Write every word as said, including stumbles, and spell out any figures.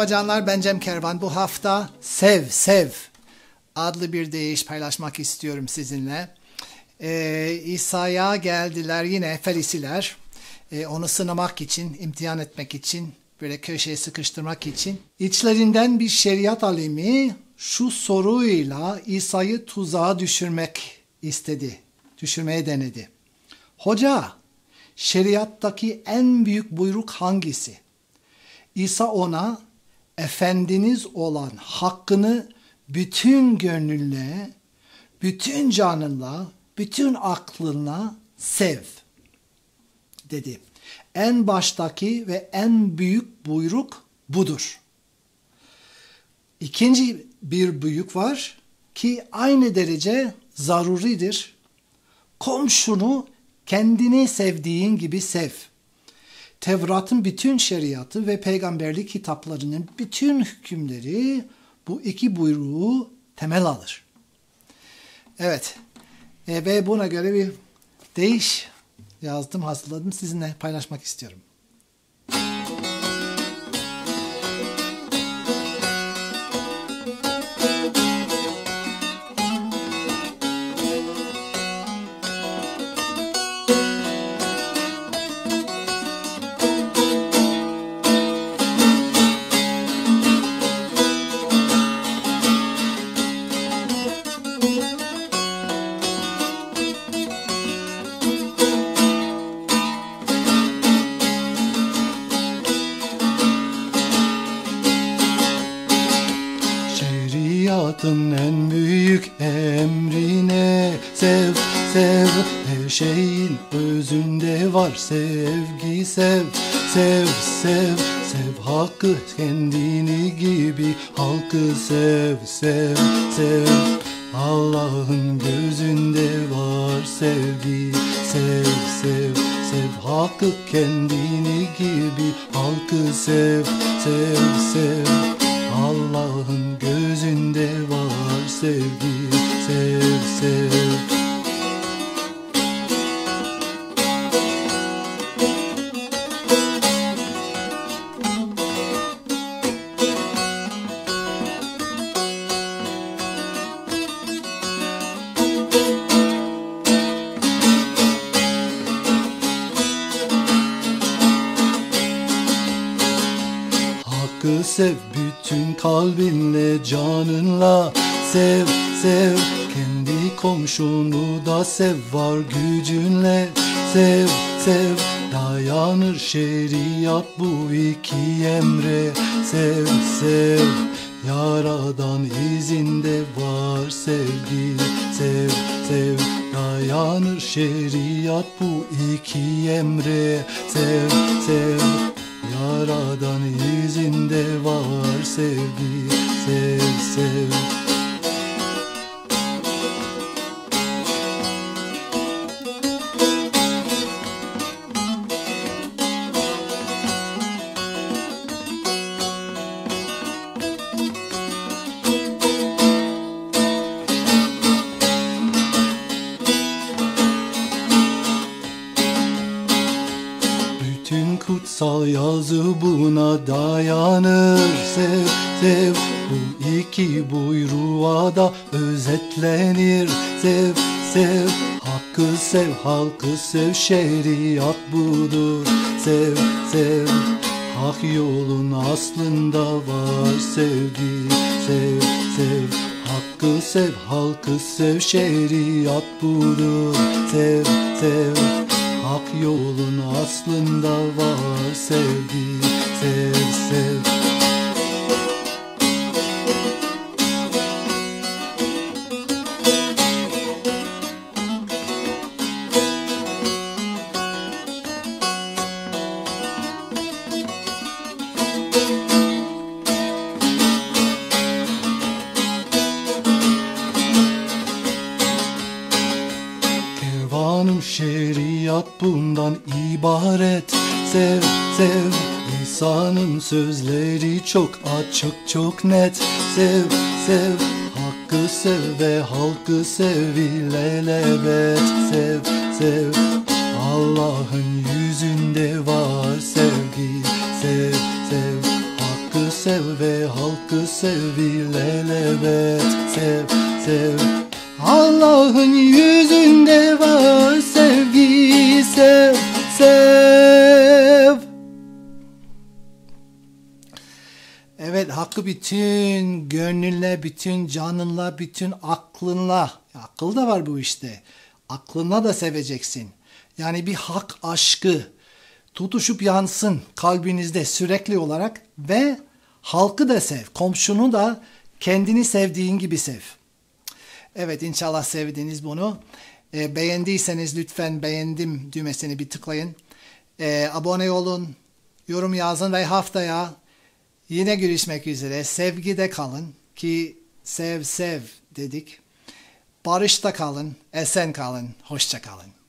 Merhaba canlar, ben Cem Kervan. Bu hafta Sev Sev adlı bir deyiş paylaşmak istiyorum sizinle. Ee, İsa'ya geldiler yine Ferisiler. Ee, onu sınamak için, imtihan etmek için, böyle köşeye sıkıştırmak için. İçlerinden bir şeriat alimi şu soruyla İsa'yı tuzağa düşürmek istedi. Düşürmeye denedi. Hoca, şeriattaki en büyük buyruk hangisi? İsa ona efendiniz olan hakkını bütün gönlünle, bütün canınla, bütün aklınla sev dedi. En baştaki ve en büyük buyruk budur. İkinci bir buyruk var ki aynı derece zaruridir. Komşunu kendini sevdiğin gibi sev. Tevrat'ın bütün şeriatı ve peygamberlik kitaplarının bütün hükümleri bu iki buyruğu temel alır. Evet, e, ve buna göre bir deyiş yazdım, hazırladım, sizinle paylaşmak istiyorum. Şeriatın en büyük emrine sev, sev. Her şeyin özünde var sevgi, sev, sev, sev. Sev hakkı kendini gibi, halkı sev, sev, sev. Allah'ın gözünde var sevgi, sev, sev. Sev hakkı kendini gibi, halkı sev, sev, sev. Allah'ın gözünde var sevgi, sev, sev. Hakkı sev bütün kalbinle, canınla sev, sev. Kendi komşunu da sev var gücünle, sev, sev. Dayanır şeriat bu iki emre, sev, sev. Yaradan izinde var sevgi, sev, sev. Dayanır şeriat bu iki emre, sev, sev. Yaradan izinde var sevgi, sev, sev. Bütün kutsal yazı buna dayanır, sev, sev. Bu iki buyruğa da özetlenir, sev, sev. Hakkı sev, halkı sev, şeriat budur, sev, sev. Hak yolun aslında var sevgi, sev, sev. Hakkı sev, halkı sev, şeriat budur, sev, sev. Hak yolun aslında var sevgi, sev, sev. Şeriat bundan ibaret, sev, sev. İsa'nın sözleri çok açık, çok net, sev, sev. Hakkı sev ve halkı sev ilelebet, sev, sev. Allah'ın yüzünde var sevgi, sev, sev. Hakkı sev sevilen evet. Sev, sev. Allah'ın yüzünde var sevgi. Sev, sev. Evet, hakkı bütün gönlünle, bütün canınla, bütün aklınla. Akıl da var bu işte. Aklınla da seveceksin. Yani bir hak aşkı tutuşup yansın kalbinizde sürekli olarak ve halkı da sev, komşunu da kendini sevdiğin gibi sev. Evet, inşallah sevdiniz bunu. E, beğendiyseniz lütfen beğendim düğmesini bir tıklayın. E, abone olun, yorum yazın ve haftaya yine görüşmek üzere. Sevgide kalın ki sev sev dedik. Barışta kalın, esen kalın, hoşça kalın.